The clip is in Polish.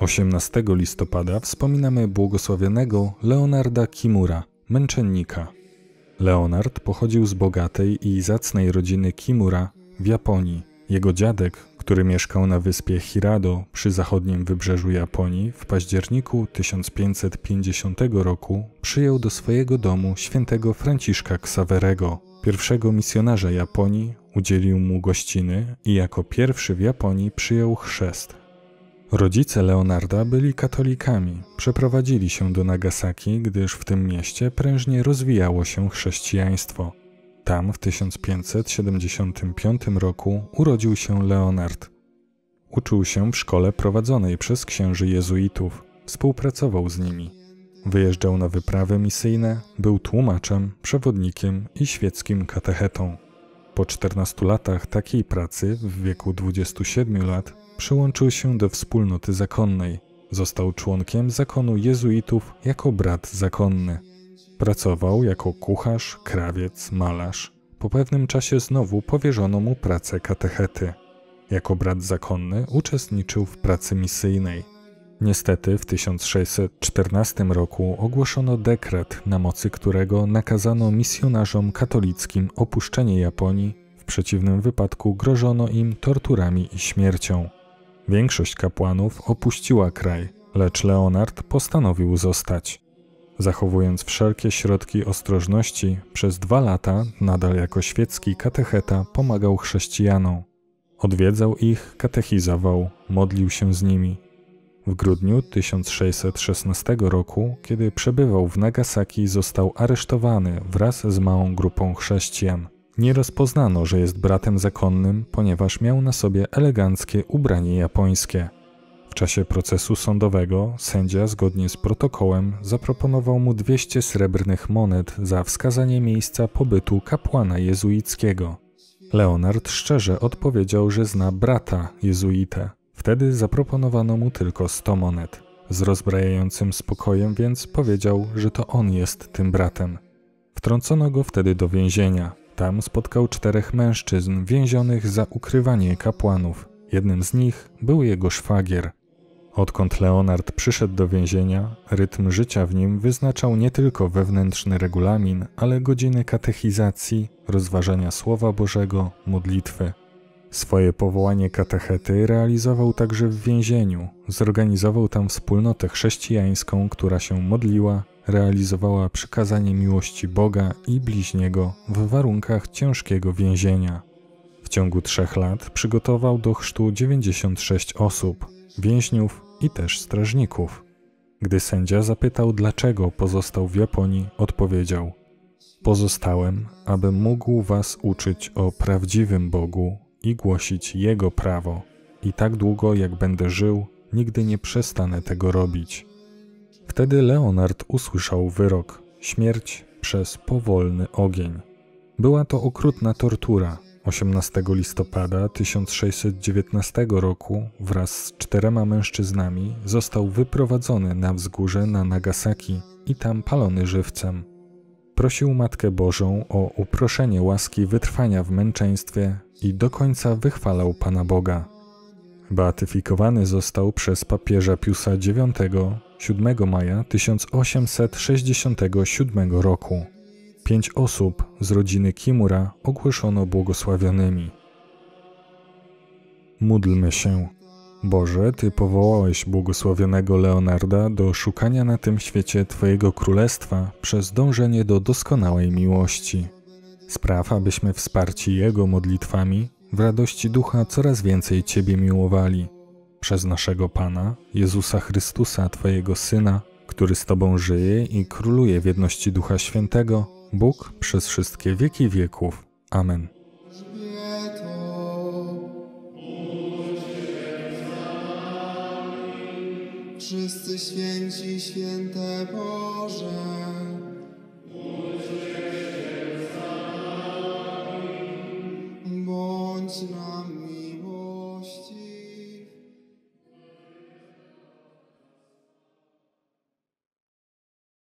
18 listopada wspominamy błogosławionego Leonarda Kimura, męczennika. Leonard pochodził z bogatej i zacnej rodziny Kimura w Japonii. Jego dziadek, który mieszkał na wyspie Hirado przy zachodnim wybrzeżu Japonii, w październiku 1550 roku przyjął do swojego domu świętego Franciszka Xawerego, pierwszego misjonarza Japonii, udzielił mu gościny i jako pierwszy w Japonii przyjął chrzest. Rodzice Leonarda byli katolikami, przeprowadzili się do Nagasaki, gdyż w tym mieście prężnie rozwijało się chrześcijaństwo. Tam w 1575 roku urodził się Leonard. Uczył się w szkole prowadzonej przez księży jezuitów, współpracował z nimi. Wyjeżdżał na wyprawy misyjne, był tłumaczem, przewodnikiem i świeckim katechetą. Po 14 latach takiej pracy, w wieku 27 lat, przyłączył się do wspólnoty zakonnej. Został członkiem zakonu jezuitów jako brat zakonny. Pracował jako kucharz, krawiec, malarz. Po pewnym czasie znowu powierzono mu pracę katechety. Jako brat zakonny uczestniczył w pracy misyjnej. Niestety w 1614 roku ogłoszono dekret, na mocy którego nakazano misjonarzom katolickim opuszczenie Japonii, w przeciwnym wypadku grożono im torturami i śmiercią. Większość kapłanów opuściła kraj, lecz Leonard postanowił zostać. Zachowując wszelkie środki ostrożności, przez 2 lata, nadal jako świecki katecheta, pomagał chrześcijanom. Odwiedzał ich, katechizował, modlił się z nimi. W grudniu 1616 roku, kiedy przebywał w Nagasaki, został aresztowany wraz z małą grupą chrześcijan. Nie rozpoznano, że jest bratem zakonnym, ponieważ miał na sobie eleganckie ubranie japońskie. W czasie procesu sądowego sędzia, zgodnie z protokołem, zaproponował mu 200 srebrnych monet za wskazanie miejsca pobytu kapłana jezuickiego. Leonard szczerze odpowiedział, że zna brata jezuitę. Wtedy zaproponowano mu tylko 100 monet. Z rozbrajającym spokojem więc powiedział, że to on jest tym bratem. Wtrącono go wtedy do więzienia. Tam spotkał 4 mężczyzn więzionych za ukrywanie kapłanów. Jednym z nich był jego szwagier. Odkąd Leonard przyszedł do więzienia, rytm życia w nim wyznaczał nie tylko wewnętrzny regulamin, ale godziny katechizacji, rozważania Słowa Bożego, modlitwy. Swoje powołanie katechety realizował także w więzieniu. Zorganizował tam wspólnotę chrześcijańską, która się modliła, realizowała przykazanie miłości Boga i bliźniego w warunkach ciężkiego więzienia. W ciągu 3 lat przygotował do chrztu 96 osób, więźniów i też strażników. Gdy sędzia zapytał, dlaczego pozostał w Japonii, odpowiedział: pozostałem, aby mógł was uczyć o prawdziwym Bogu i głosić Jego prawo. I tak długo, jak będę żył, nigdy nie przestanę tego robić. Wtedy Leonard usłyszał wyrok: śmierć przez powolny ogień. Była to okrutna tortura. 18 listopada 1619 roku wraz z 4 mężczyznami został wyprowadzony na wzgórze na Nagasaki i tam palony żywcem. Prosił Matkę Bożą o uproszenie łaski wytrwania w męczeństwie i do końca wychwalał Pana Boga. Beatyfikowany został przez papieża Piusa IX 7 maja 1867 roku. 5 osób z rodziny Kimura ogłoszono błogosławionymi. Módlmy się. Boże, Ty powołałeś błogosławionego Leonarda do szukania na tym świecie Twojego Królestwa przez dążenie do doskonałej miłości. Spraw, abyśmy wsparci Jego modlitwami w radości ducha coraz więcej Ciebie miłowali. Przez naszego Pana, Jezusa Chrystusa, Twojego Syna, który z Tobą żyje i króluje w jedności Ducha Świętego, Bóg przez wszystkie wieki wieków. Amen. Wszyscy święci, święte Boże.